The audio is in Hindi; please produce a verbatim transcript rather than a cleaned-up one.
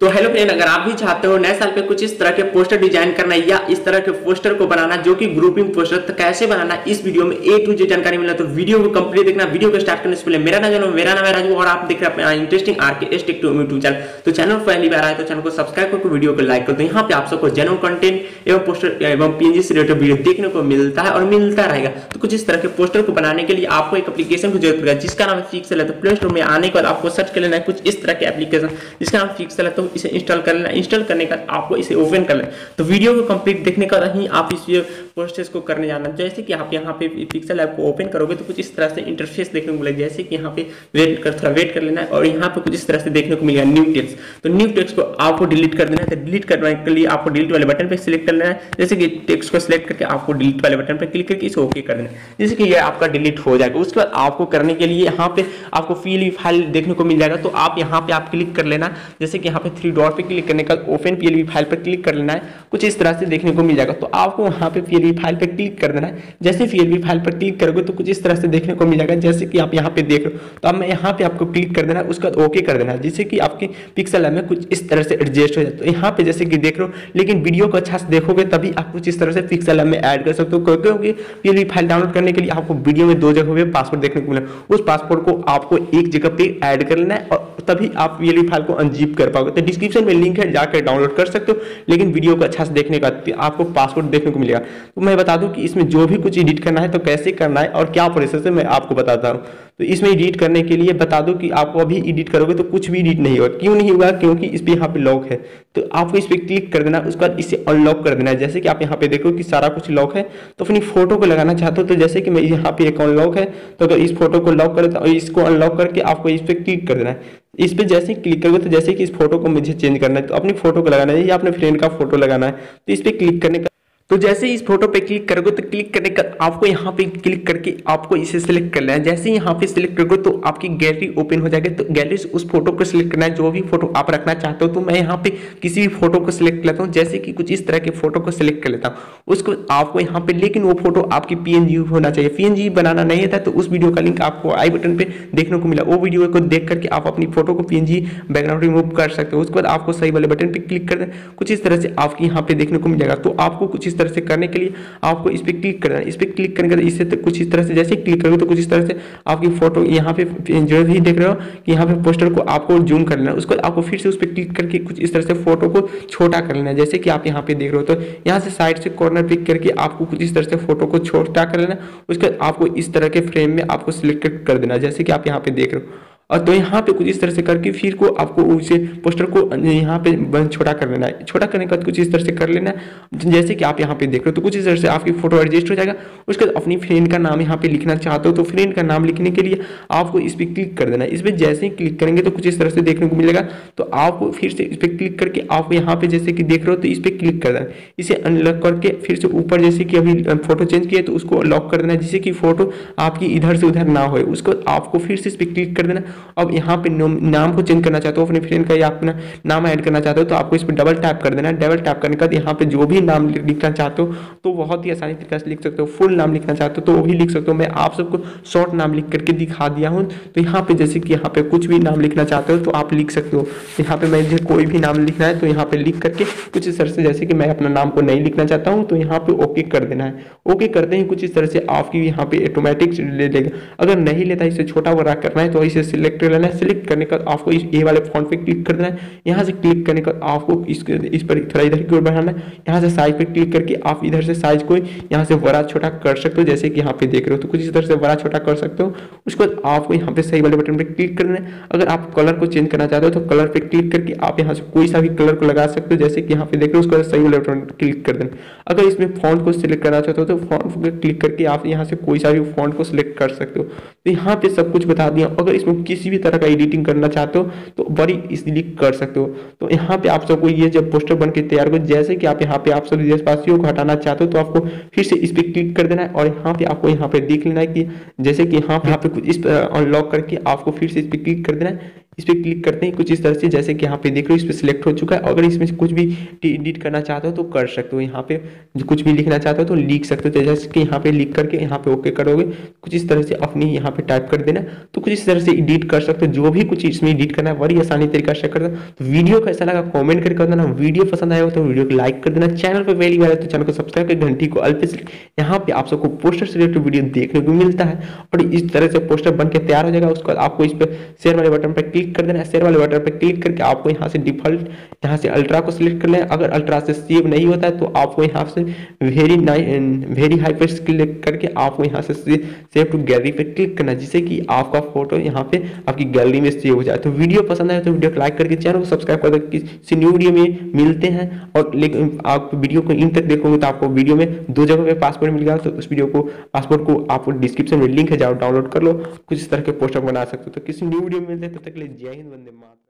तो हेलो फ्रेंड, अगर आप भी चाहते हो नए साल पे कुछ इस तरह के पोस्टर डिजाइन करना या इस तरह के पोस्टर को बनाना जो कि ग्रुपिंग पोस्टर, तो कैसे बनाना इस वीडियो में ए टू जेड जानकारी मिला, तो वीडियो को कंप्लीट देखना। वीडियो को स्टार्ट करने से पहले मेरा नाम मेरा नाम है राजू और आप देख रहे हैं interesting RK tech two YouTube channel. तो चैनल पहली बार आए तो चैनल को सब्सक्राइब करके वीडियो को लाइक कर दो। यहाँ पे आप सबको जेन्युइन कंटेंट एवं पोस्टर एवं पीएनजी से रिलेटेड वीडियो देखने को मिलता है और मिलता रहेगा। तो कुछ इस तरह के पोस्टर को बनाने के लिए आपको एक एप्लीकेशन की जरूरत पड़ेगा जिसका नाम है फिक्सल। तो प्ले स्टोर में आने के बाद आपको सर्च कर लेना है कुछ इस तरह के एप्लीकेशन जिसका नाम फिक्सल। तो इसे इंस्टॉल कर लेना। इंस्टॉल करने का आपको इसे ओपन कर लेना। तो वीडियो को कंप्लीट देखने का ही आप इस प्रोसेस को करने जाना। जैसे कि आप यहाँ पे पिक्सल ऐप को ओपन करोगे तो कुछ इस तरह से इंटरफेस देखने को मिलेगा। जैसे कि यहाँ पे वेट कर थोड़ा वेट कर लेना है और यहाँ पे कुछ इस तरह से देखने को मिलेगा न्यू टेक्स्ट। तो न्यू टेक्स्ट को आपको डिलीट कर देना है। तो डिलीट करने के लिए आपको डिलीट वाले बटन पर सिलेक्ट कर लेना है। जैसे कि टेक्स्ट को सिलेक्ट करके आपको डिलीट वाले बटन पर क्लिक करके इसे ओके कर देना है। जैसे कि ये आपका डिलीट हो जाएगा। उसके बाद आपको करने के लिए यहाँ पे आपको पीएनजी फाइल देखने को मिल जाएगा। तो आप यहाँ पे आप क्लिक कर लेना। जैसे कि यहाँ पे थ्री डॉट पे क्लिक करने का ओपन पीएनजी फाइल पर क्लिक कर लेना है। कुछ इस तरह से देखने को मिल जाएगा। तो आपको वहाँ पे पीएनजी फाइल पर क्लिक कर देना है। जैसे पीएनजी फाइल पर क्लिक करोगे तो कुछ इस तरह से देखने को मिल जाएगा। जैसे कि आप यहाँ पे देख रहे हो तो अब मैं यहाँ पे आपको क्लिक कर देना है। उसके बाद ओके कर देना है। जिससे कि आपकी पिक्सल में कुछ इस तरह से एडजस्ट हो जाए। तो यहाँ पे जैसे कि देख रहे हो, लेकिन वीडियो को अच्छा से देखोगे तभी आप कुछ इस तरह से पिक्सल में ऐड कर सकते हो। क्योंकि पीएनजी फाइल डाउनलोड करने के लिए आपको वीडियो में दो जगह पे पासवर्ड देखने को मिलेगा। उस पासवर्ड को आपको एक जगह पे ऐड कर लेना है और तभी आप पीएनजी फाइल को अनजिप कर पाओगे। तो डिस्क्रिप्शन में लिंक है, जाकर डाउनलोड कर सकते हो। लेकिन वीडियो को अच्छा से देखने का आपको पासवर्ड देखने को मिलेगा। तो मैं बता दूं कि इसमें जो भी कुछ एडिट करना है तो कैसे करना है और क्या प्रोसेस है मैं आपको बताता हूं। तो इसमें एडिट करने के लिए बता दूं कि आपको अभी एडिट करोगे तो कुछ भी एडिट नहीं होगा। क्यों नहीं होगा? क्योंकि इस पर यहाँ पे लॉक है। तो आपको इस पर क्लिक कर देना। उसके बाद इसे अनलॉक कर देना है। जैसे कि आप यहाँ पे देखो कि सारा कुछ लॉक है। तो अपनी फोटो को लगाना चाहते हो तो जैसे कि मैं यहाँ पे एक अनलॉक है, तो अगर इस फोटो को लॉक कर देता हूँ, इसको अनलॉक करके आपको इस पर क्लिक कर देना है। इस पर जैसे क्लिक करोगे तो जैसे कि इस फोटो को मुझे चेंज करना है तो अपनी फोटो को लगाना है या अपने फ्रेंड का फोटो लगाना है। तो इस पर क्लिक करने का तो जैसे इस फोटो पे क्लिक करोगे तो क्लिक करने का आपको यहाँ पे क्लिक करके आपको इसे सिलेक्ट करना है। जैसे यहाँ पे सिलेक्ट करोगे तो आपकी गैलरी ओपन हो जाएगी। तो गैलरी से उस फोटो को सिलेक्ट करना है जो भी फोटो आप रखना चाहते हो। तो मैं यहाँ पे किसी भी फोटो को सिलेक्ट कर लेता हूँ। जैसे कि कुछ इस तरह के फोटो को सिलेक्ट कर लेता हूँ। उसको आपको यहाँ पे, लेकिन वो फोटो आपकी पीएनजी होना चाहिए। पीएनजी बनाना नहीं था तो उस वीडियो का लिंक आपको आई बटन पे देखने को मिला। वो वीडियो को देख करके आप अपनी फोटो को पीएनजी बैकग्राउंड रिमूव कर सकते हो। उसके बाद आपको सही वाले बटन पर क्लिक कर दें। कुछ इस तरह से आपकी यहाँ पे देखने को मिलेगा। तो आपको कुछ तरह से करने के लिए आपको इस पे क्लिक करना है। इस पे क्लिक करने के बाद इससे तो कुछ इस तरह से जैसे क्लिक करोगे तो कुछ इस तरह से आपकी फोटो यहाँ पे जो भी देख रहे हो कि यहाँ पे पोस्टर को आपको जूम कर लेना है। उसको आपको फिर से उस पर क्लिक करके कुछ इस तरह से फोटो को छोटा कर लेना है। जैसे कि आप यहाँ पे देख रहे हो तो यहाँ से साइड से कॉर्नर पिक करके आपको कुछ इस तरह से फोटो को छोटा कर लेना। उसके बाद आपको इस तरह के फ्रेम में आपको सिलेक्ट कर देना, जैसे कि आप यहाँ पे देख रहे हो। और तो यहाँ पे कुछ इस तरह से करके फिर को आपको उसे पोस्टर को यहाँ पे छोटा कर लेना है। छोटा करने के बाद कुछ इस तरह से कर लेना है। जैसे कि आप यहाँ पे देख रहे हो तो कुछ इस तरह से आपकी फोटो एडजस्ट हो जाएगा। उसके बाद अपनी फ्रेंड का नाम यहाँ पे लिखना चाहते हो तो फ्रेंड का नाम लिखने के लिए आपको इस पर क्लिक कर देना है। इस पर जैसे ही क्लिक करेंगे तो कुछ इस तरह से देखने को मिलेगा। तो आपको फिर से इस पर क्लिक करके आप यहाँ पे जैसे कि देख रहे हो तो इस पर क्लिक कर देना। इसे अनलॉक करके फिर से ऊपर जैसे कि अभी फोटो चेंज किया तो उसको लॉक कर देना, जिससे कि फोटो आपकी इधर से उधर ना हो। उसको आपको फिर से इस पर क्लिक कर देना। अब यहाँ पे नाम को चेंज करना चाहते हो अपने फ्रेंड का या अपना नाम ऐड करना चाहते हो तो आपको इस पर डबल टैप कर देना। डबल टैप करने के बाद यहाँ पे जो भी नाम लिखना चाहते हो तो बहुत ही आसानी तरीके से लिख सकते हो। फुल नाम लिखना चाहते हो तो वो भी लिख सकते हो। मैं आप सबको शॉर्ट नाम लिख करके दिखा दिया हूँ। तो यहाँ पे जैसे कि यहाँ पे कुछ भी नाम लिखना चाहते हो तो आप लिख सकते हो। यहाँ पे मुझे कोई भी नाम लिखना है तो यहाँ पे लिख करके कुछ इस तरह से, जैसे कि मैं अपना नाम को नहीं लिखना चाहता हूँ तो यहाँ पे ओके कर देना है। ओके करते ही कुछ इस तरह से आपकी यहाँ पे ऑटोमेटिक ले लेगा। अगर नहीं लेता, इसे छोटा बड़ा करना है तो इसे सिलेक्ट कर लेना है। सिलेक्ट करने के बाद आपको इस ए वाले फॉन्ट पे क्लिक कर देना है। यहाँ से क्लिक करने के बाद आपको इस इस पर थोड़ा इधर की ओर बढ़ाना है। यहाँ से साइज पे क्लिक करके आप इधर से साइज को यहाँ से बड़ा छोटा कर सकते हो। जैसे कि यहाँ पे देख रहे हो तो कुछ इस तरह से बड़ा छोटा कर सकते हो। उसके बाद आपको यहाँ पे सही वाले बटन पर क्लिक करना है। अगर आप कलर को चेंज करना चाहते हो तो कलर पर क्लिक करके आप यहाँ से कोई सा भी कलर को लगा सकते हो। जैसे कि यहाँ पे देख रहे हो, उसके बाद सही वाले बटन पर क्लिक कर देना। अगर इसमें फॉन्ट को सिलेक्ट करना चाहते हो तो फॉन्ट पर क्लिक करके आप यहाँ से कोई सा भी फॉन्ट को सिलेक्ट कर सकते हो। तो यहाँ पे सब कुछ बता दिया। अगर इसमें किसी भी तरह का एडिटिंग करना चाहते हो तो बड़ी इजीली कर सकते हो। तो यहाँ पे आप सबको ये जब पोस्टर बनके तैयार हो, जैसे कि आप यहाँ पे आप सब देशवासियों को हटाना चाहते हो तो आपको फिर से इस पर क्लिक कर देना है। और यहाँ पे आपको यहाँ पे देख लेना है कि जैसे कि यहाँ पे यहाँ पे कुछ इस अनलॉक करके आपको फिर से इस पर क्लिक कर देना है। इस पर क्लिक करते हैं कुछ इस तरह से, जैसे कि यहाँ पे देख लो इस पर सिलेक्ट हो चुका है। अगर इसमें कुछ भी एडिट करना चाहते हो तो कर सकते हो, यहाँ पे कुछ भी लिखना चाहते हो तो लिख सकते हो, जैसे कि यहाँ पे लिख करके यहाँ पे ओके करोगे, कुछ इस तरह से अपनी यहाँ पे टाइप कर देना, तो कुछ इस तरह से एडिट कर सकते हो। जो भी कुछ इसमें एडिट करना है बड़ी आसानी तरीका से कर देना। तो वीडियो कैसा लगा कॉमेंट करके देना, वीडियो पसंद आया हो तो वीडियो को लाइक कर देना, चैनल पर पहली बार है तो चैनल को सब्सक्राइब कर घंटी को अल पे, यहाँ पे आप सबको पोस्टर से रिलेटेड वीडियो देखने को मिलता है। और इस तरह से पोस्टर बन के तैयार हो जाएगा, उसके बाद आपको इस पर शेयर वाले बटन पर क्लिक कर देना। शेयर वाले बटन पर क्लिक करके आपको यहाँ से डिफॉल्ट यहाँ से अल्ट्रा को सिलेक्ट कर लें। अगर अल्ट्रा से सेव नहीं होता है तो आपको यहाँ से वेरी वेरी हाई पर क्लिक करके आपको यहाँ से सेव टू गैलरी पर क्लिक करना, जिससे कि आपका फोटो यहाँ पे आपकी गैलरी में सेव हो जाए। तो वीडियो पसंद आए तो वीडियो को लाइक करके चैनल को सब्सक्राइब कर दो। किसी न्यू वीडियो में मिलते हैं, और लेकिन आप वीडियो को इन तक देखोगे तो आपको वीडियो में दो जगह पर पासपोर्ट मिलेगा, तो उस वीडियो को पासपोर्ट को आपको डिस्क्रिप्शन में लिंक है, जाओ डाउनलोड कर लो, कुछ इस तरह के पोस्टर बना सकते हो। तो किसी न्यू वीडियो में मिलते हैं, तब तक के लिए जय हिंद, वंदे मातरम।